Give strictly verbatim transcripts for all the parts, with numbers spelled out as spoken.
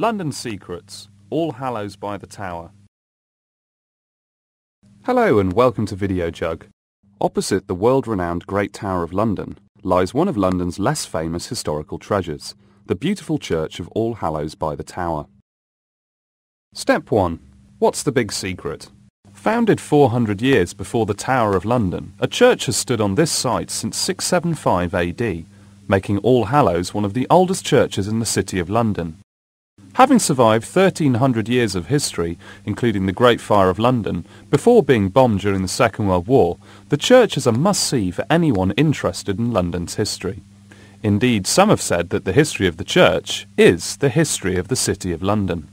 London Secrets, All Hallows by the Tower. Hello and welcome to VideoJug. Opposite the world-renowned Great Tower of London lies one of London's less famous historical treasures, the beautiful church of All Hallows by the Tower. Step one. What's the big secret? Founded four hundred years before the Tower of London, a church has stood on this site since six seventy-five A D, making All Hallows one of the oldest churches in the City of London. Having survived thirteen hundred years of history, including the Great Fire of London, before being bombed during the Second World War, the church is a must-see for anyone interested in London's history. Indeed, some have said that the history of the church is the history of the City of London.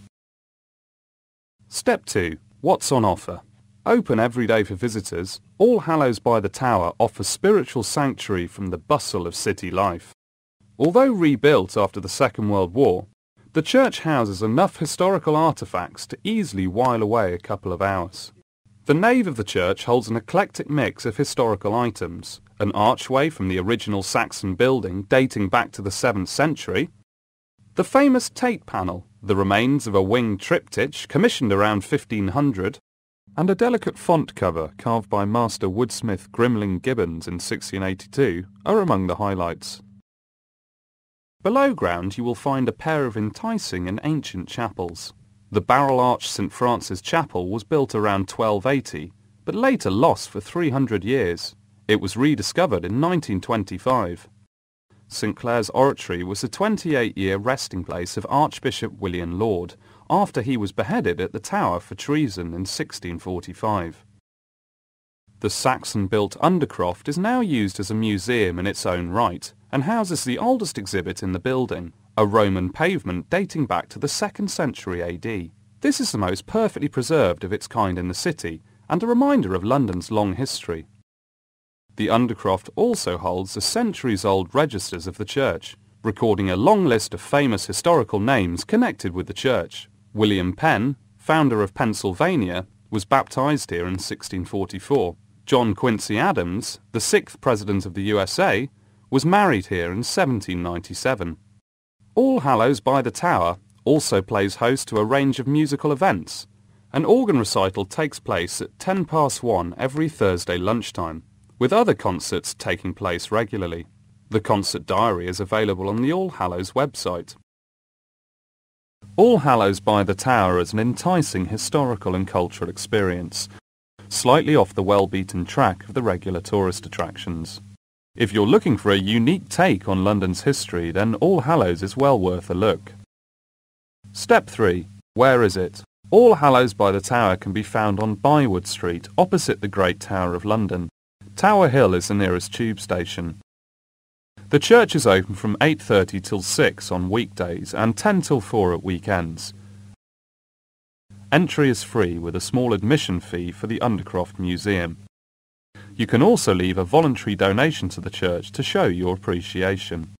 Step two. What's on offer? Open every day for visitors, All Hallows by the Tower offers spiritual sanctuary from the bustle of city life. Although rebuilt after the Second World War, the church houses enough historical artifacts to easily while away a couple of hours. The nave of the church holds an eclectic mix of historical items, an archway from the original Saxon building dating back to the seventh century, the famous Tate panel, the remains of a winged triptych commissioned around fifteen hundred, and a delicate font cover carved by master woodsmith Grinling Gibbons in sixteen eighty-two are among the highlights. Below ground you will find a pair of enticing and ancient chapels. The barrel-arched Saint Francis Chapel was built around twelve eighty, but later lost for three hundred years. It was rediscovered in nineteen twenty-five. Saint Clair's Oratory was the twenty-eight year resting place of Archbishop William Laud, after he was beheaded at the Tower for treason in sixteen forty-five. The Saxon-built Undercroft is now used as a museum in its own right, and houses the oldest exhibit in the building, a Roman pavement dating back to the second century A D. This is the most perfectly preserved of its kind in the city, and a reminder of London's long history. The Undercroft also holds the centuries-old registers of the church, recording a long list of famous historical names connected with the church. William Penn, founder of Pennsylvania, was baptized here in sixteen forty-four. John Quincy Adams, the sixth President of the U S A, was married here in seventeen ninety-seven. All Hallows by the Tower also plays host to a range of musical events. An organ recital takes place at ten past one every Thursday lunchtime, with other concerts taking place regularly. The concert diary is available on the All Hallows website. All Hallows by the Tower is an enticing historical and cultural experience, slightly off the well-beaten track of the regular tourist attractions. If you're looking for a unique take on London's history, then All Hallows is well worth a look. Step three. Where is it? All Hallows by the Tower can be found on Bywood Street, opposite the Great Tower of London. Tower Hill is the nearest tube station. The church is open from eight thirty till six on weekdays and ten till four at weekends. Entry is free with a small admission fee for the Undercroft Museum. You can also leave a voluntary donation to the church to show your appreciation.